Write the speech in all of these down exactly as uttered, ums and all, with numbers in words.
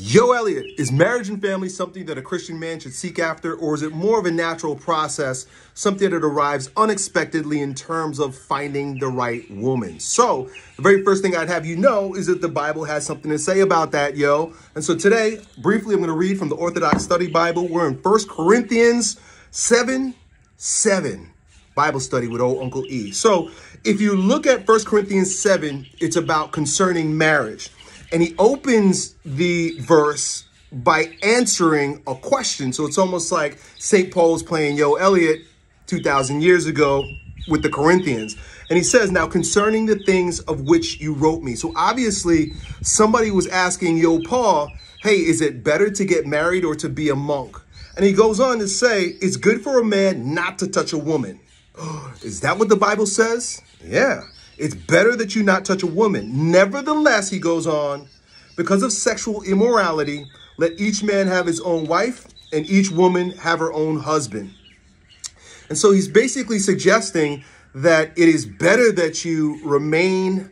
Yo, Elliott, is marriage and family something that a Christian man should seek after, or is it more of a natural process, something that arrives unexpectedly in terms of finding the right woman? So the very first thing I'd have you know is that the Bible has something to say about that, yo. And so today, briefly, I'm going to read from the Orthodox Study Bible. We're in First Corinthians seven, seven. Bible study with old Uncle E. So if you look at First Corinthians seven, it's about concerning marriage. And he opens the verse by answering a question. So it's almost like Saint Paul's playing Yo Elliott two thousand years ago with the Corinthians. And he says, now concerning the things of which you wrote me. So obviously somebody was asking Yo Paul, hey, is it better to get married or to be a monk? And he goes on to say, it's good for a man not to touch a woman. Is that what the Bible says? Yeah, it's better that you not touch a woman. Nevertheless, he goes on, because of sexual immorality, let each man have his own wife and each woman have her own husband. And so he's basically suggesting that it is better that you remain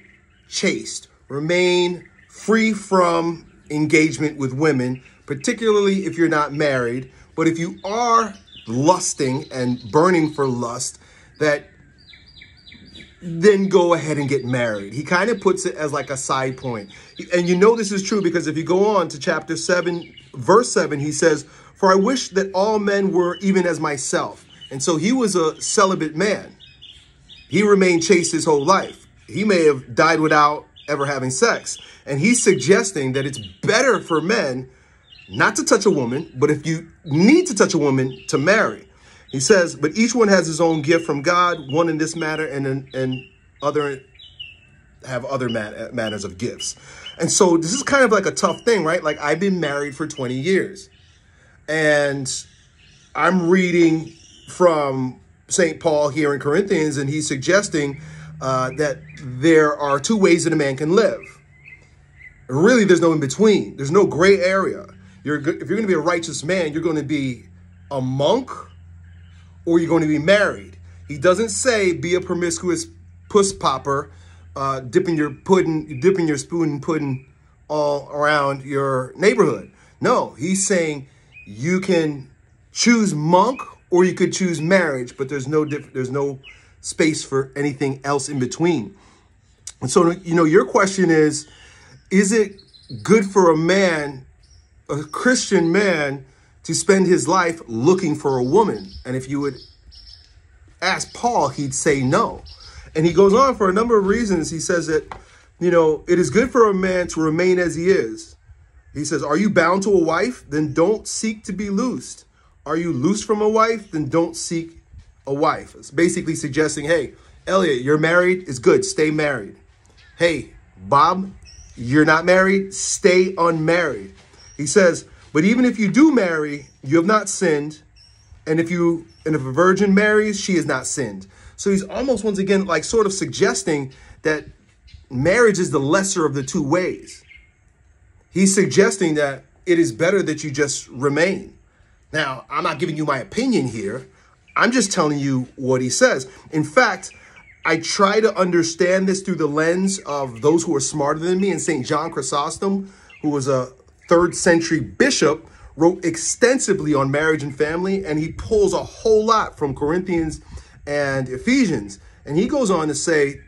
chaste, remain free from engagement with women, particularly if you're not married. But if you are lusting and burning for lust, that then go ahead and get married. He kind of puts it as like a side point. And you know this is true because if you go on to chapter seven, verse seven, he says, for I wish that all men were even as myself. And so he was a celibate man. He remained chaste his whole life. He may have died without ever having sex. And he's suggesting that it's better for men not to touch a woman, but if you need to touch a woman, to marry. He says, but each one has his own gift from God, one in this matter and and other have other mat matters of gifts. And so this is kind of like a tough thing, right? Like I've been married for twenty years and I'm reading from Saint Paul here in Corinthians, and he's suggesting uh, that there are two ways that a man can live. Really, there's no in between. There's no gray area. You're, if you're going to be a righteous man, you're going to be a monk or you're going to be married. He doesn't say be a promiscuous puss popper, uh, dipping your pudding, dipping your spoon and pudding all around your neighborhood. No, he's saying you can choose monk or you could choose marriage, but there's no diff there's no space for anything else in between. And so, you know, your question is, is it good for a man, a Christian man, to spend his life looking for a woman? And if you would ask Paul, he'd say no. And he goes on for a number of reasons. He says that, you know, it is good for a man to remain as he is. He says, are you bound to a wife? Then don't seek to be loosed. Are you loosed from a wife? Then don't seek a wife. It's basically suggesting, hey, Elliott, you're married. It's good. Stay married. Hey, Bob, you're not married. Stay unmarried. He says, but even if you do marry, you have not sinned. And if you, and if a virgin marries, she has not sinned. So he's almost once again, like sort of suggesting that marriage is the lesser of the two ways. He's suggesting that it is better that you just remain. Now, I'm not giving you my opinion here. I'm just telling you what he says. In fact, I try to understand this through the lens of those who are smarter than me. And Saint John Chrysostom, who was a third century bishop, wrote extensively on marriage and family, and he pulls a whole lot from Corinthians and Ephesians. And he goes on to say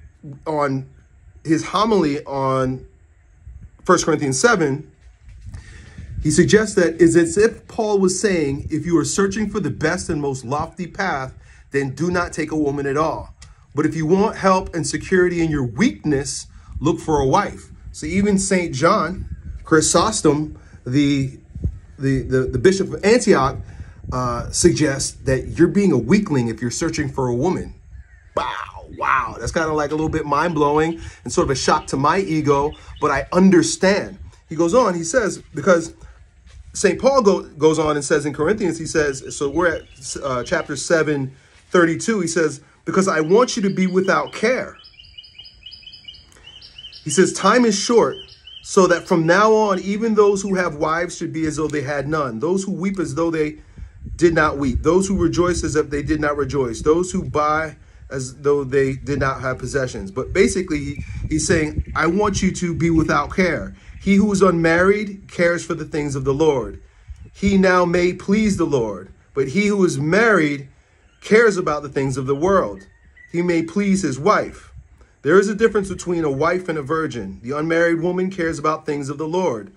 on his homily on First Corinthians seven, he suggests that it's as if Paul was saying, if you are searching for the best and most lofty path, then do not take a woman at all. But if you want help and security in your weakness, look for a wife. So even Saint John Chrysostom, the, the, the, the Bishop of Antioch, uh, suggests that you're being a weakling if you're searching for a woman. Wow, wow. That's kind of like a little bit mind-blowing and sort of a shock to my ego, but I understand. He goes on, he says, because Saint Paul go, goes on and says in Corinthians, he says, so we're at uh, chapter seven, thirty-two, he says, because I want you to be without care. He says, time is short. So that from now on, even those who have wives should be as though they had none. Those who weep as though they did not weep. Those who rejoice as if they did not rejoice. Those who buy as though they did not have possessions. But basically, he's saying, I want you to be without care. He who is unmarried cares for the things of the Lord. He now may please the Lord, but he who is married cares about the things of the world. He may please his wife. There is a difference between a wife and a virgin. The unmarried woman cares about things of the Lord,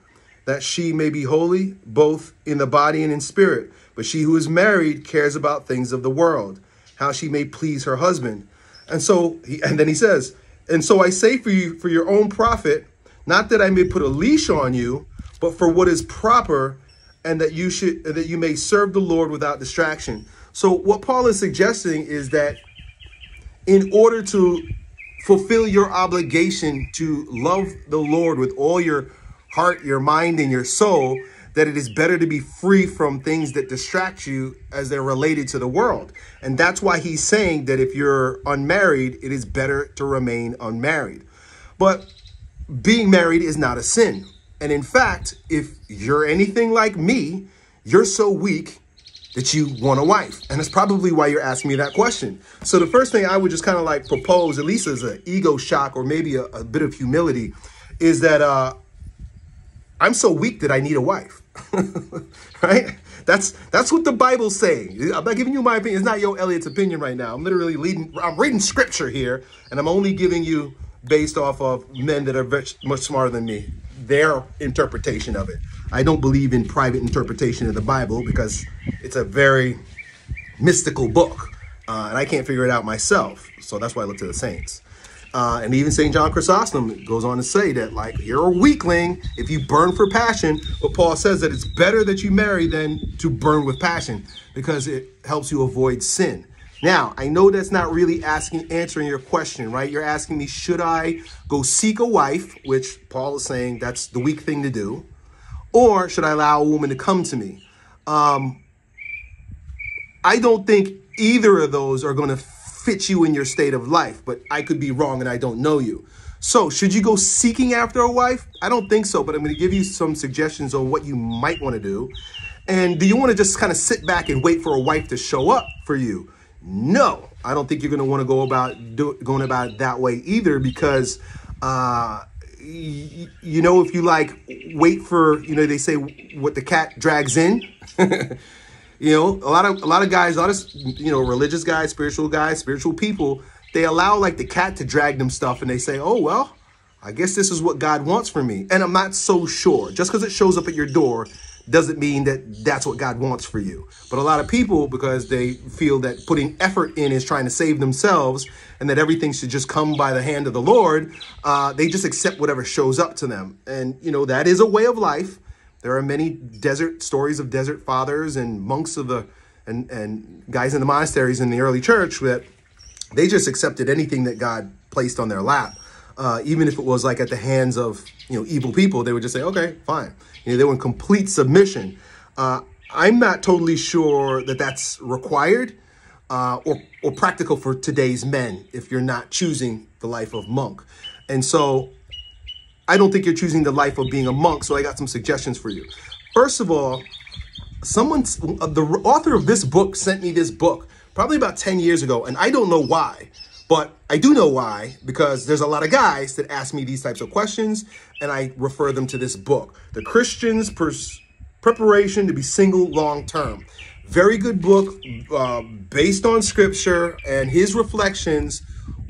that she may be holy, both in the body and in spirit. But she who is married cares about things of the world, how she may please her husband. And so, he, and then he says, and so I say for you, for your own profit, not that I may put a leash on you, but for what is proper, and that you should, that you may serve the Lord without distraction. So what Paul is suggesting is that in order to fulfill your obligation to love the Lord with all your heart, your mind, and your soul, that it is better to be free from things that distract you as they're related to the world. And that's why he's saying that if you're unmarried, it is better to remain unmarried. But being married is not a sin. And in fact, if you're anything like me, you're so weak that you want a wife. And that's probably why you're asking me that question. So the first thing I would just kind of like propose, at least as an ego shock or maybe a, a bit of humility, is that uh, I'm so weak that I need a wife, right? That's that's what the Bible's saying. I'm not giving you my opinion. It's not your Elliott's opinion right now. I'm literally leading, I'm reading scripture here, and I'm only giving you based off of men that are much, much smarter than me, their interpretation of it. I don't believe in private interpretation of the Bible because it's a very mystical book, uh, and I can't figure it out myself. So that's why I look to the saints. Uh, and even Saint John Chrysostom goes on to say that, like, you're a weakling if you burn for passion. But Paul says that it's better that you marry than to burn with passion because it helps you avoid sin. Now, I know that's not really asking, answering your question, right? You're asking me, should I go seek a wife, which Paul is saying that's the weak thing to do, or should I allow a woman to come to me? Um, I don't think either of those are going to fit you in your state of life, but I could be wrong and I don't know you. So should you go seeking after a wife? I don't think so, but I'm going to give you some suggestions on what you might want to do. And do you want to just kind of sit back and wait for a wife to show up for you? No, I don't think you're going to want to go about do, going about it that way either, because, uh, y you know, if you like wait for, you know, they say what the cat drags in, you know, a lot of a lot of guys, a lot of, you know, religious guys, spiritual guys, spiritual people, they allow like the cat to drag them stuff. And they say, oh, well, I guess this is what God wants for me. And I'm not so sure. Just because it shows up at your door doesn't mean that that's what God wants for you. But a lot of people, because they feel that putting effort in is trying to save themselves and that everything should just come by the hand of the Lord, uh, they just accept whatever shows up to them. And, you know, that is a way of life. There are many desert stories of desert fathers and monks of the and, and guys in the monasteries in the early church that they just accepted anything that God placed on their lap. Uh, even if it was like at the hands of, you know, evil people, they would just say, okay, fine. You know, they were in complete submission. Uh, I'm not totally sure that that's required uh, or, or practical for today's men if you're not choosing the life of monk. And so I don't think you're choosing the life of being a monk. So I got some suggestions for you. First of all, someone's, uh, the author of this book sent me this book probably about ten years ago, and I don't know why. But I do know why, because there's a lot of guys that ask me these types of questions, and I refer them to this book, The Christian's Preparation to Be Single Long Term. Very good book, uh, based on scripture and his reflections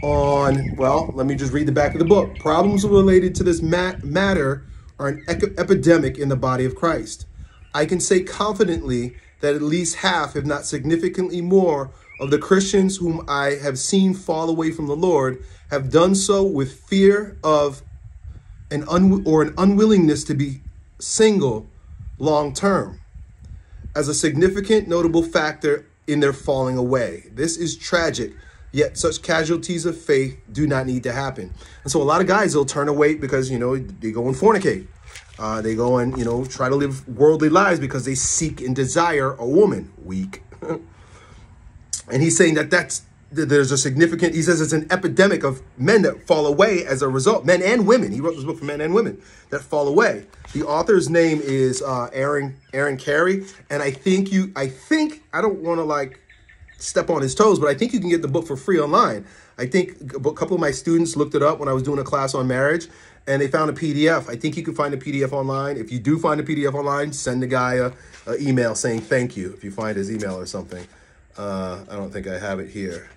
on, well, let me just read the back of the book. Problems related to this mat matter are an e epidemic in the body of Christ. I can say confidently that at least half, if not significantly more, of the Christians whom I have seen fall away from the Lord have done so with fear of an un or an unwillingness to be single long term as a significant notable factor in their falling away. This is tragic, yet such casualties of faith do not need to happen. And so a lot of guys will turn away because, you know, they go and fornicate. Uh, they go and, you know, try to live worldly lives because they seek and desire a woman. Weak. And he's saying that that's, there's a significant, he says it's an epidemic of men that fall away as a result, men and women. He wrote this book for men and women that fall away. The author's name is uh, Aaron Aaron Carey. And I think you, I think, I don't want to like step on his toes, but I think you can get the book for free online. I think a couple of my students looked it up when I was doing a class on marriage, and they found a P D F. I think you can find a P D F online. If you do find a P D F online, send the guy a, a email saying thank you if you find his email or something. Uh, I don't think I have it here.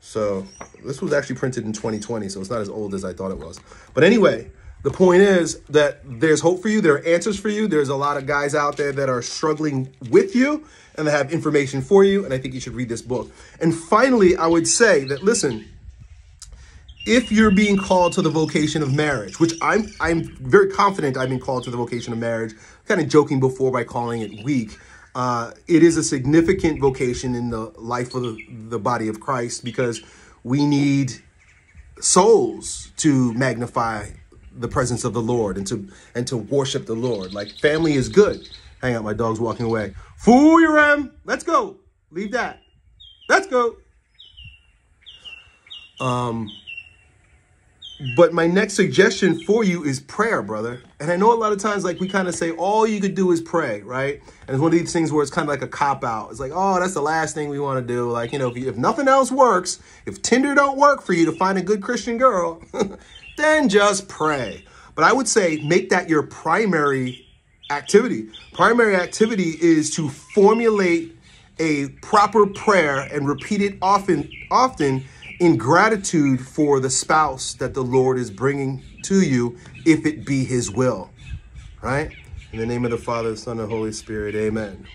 So this was actually printed in twenty twenty, so it's not as old as I thought it was. But anyway, the point is that there's hope for you. There are answers for you. There's a lot of guys out there that are struggling with you and they have information for you. And I think you should read this book. And finally, I would say that, listen, if you're being called to the vocation of marriage, which I'm, I'm very confident I've been called to the vocation of marriage, kind of joking before by calling it weak. Uh, it is a significant vocation in the life of the, the body of Christ, because we need souls to magnify the presence of the Lord and to and to worship the Lord. Like, family is good. Hang out, my dog's walking away. Fool your ram. Let's go. Leave that. Let's go. Um, but my next suggestion for you is prayer, brother. And I know a lot of times, like, we kind of say all you could do is pray, right? And it's one of these things where it's kind of like a cop out. It's like, oh, that's the last thing we want to do. Like, you know, if, you, if nothing else works, if Tinder don't work for you to find a good Christian girl, then just pray. But I would say make that your primary activity. Primary activity is to formulate a proper prayer and repeat it often, often in gratitude for the spouse that the Lord is bringing to you, if it be his will, right? In the name of the Father, the Son, and the Holy Spirit, amen.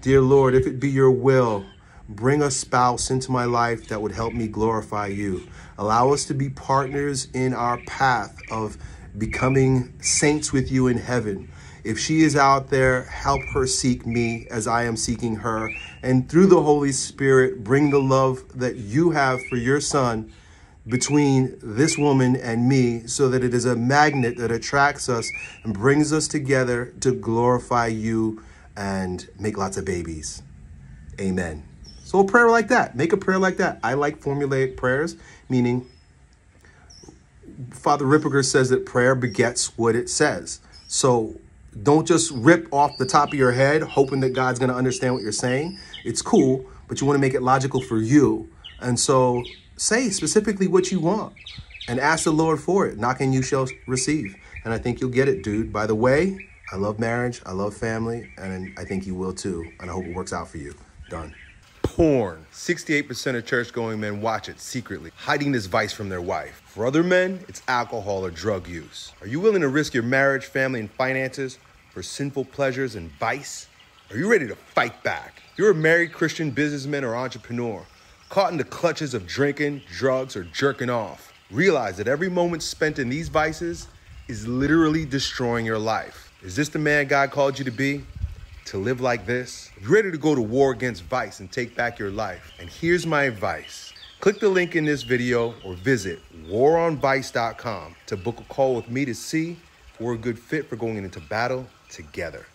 Dear Lord, if it be your will, bring a spouse into my life that would help me glorify you. Allow us to be partners in our path of becoming saints with you in heaven. If she is out there, help her seek me as I am seeking her. And through the Holy Spirit, bring the love that you have for your son between this woman and me, so that it is a magnet that attracts us and brings us together to glorify you and make lots of babies. Amen. So a prayer like that, make a prayer like that. I like formulaic prayers, meaning Father Ripperger says that prayer begets what it says. So don't just rip off the top of your head, hoping that God's going to understand what you're saying. It's cool, but you want to make it logical for you. And so say specifically what you want and ask the Lord for it. Knock and you shall receive. And I think you'll get it, dude. By the way, I love marriage. I love family. And I think you will too. And I hope it works out for you. Done. Porn. sixty-eight percent of church-going men watch it secretly, hiding this vice from their wife. For other men, it's alcohol or drug use. Are you willing to risk your marriage, family, and finances for sinful pleasures and vice? Are you ready to fight back? You're a married Christian businessman or entrepreneur, caught in the clutches of drinking, drugs, or jerking off. Realize that every moment spent in these vices is literally destroying your life. Is this the man God called you to be? To live like this? You're ready to go to war against vice and take back your life. And here's my advice. Click the link in this video or visit war on vice dot com to book a call with me to see if we're a good fit for going into battle together.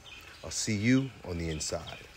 I'll see you on the inside.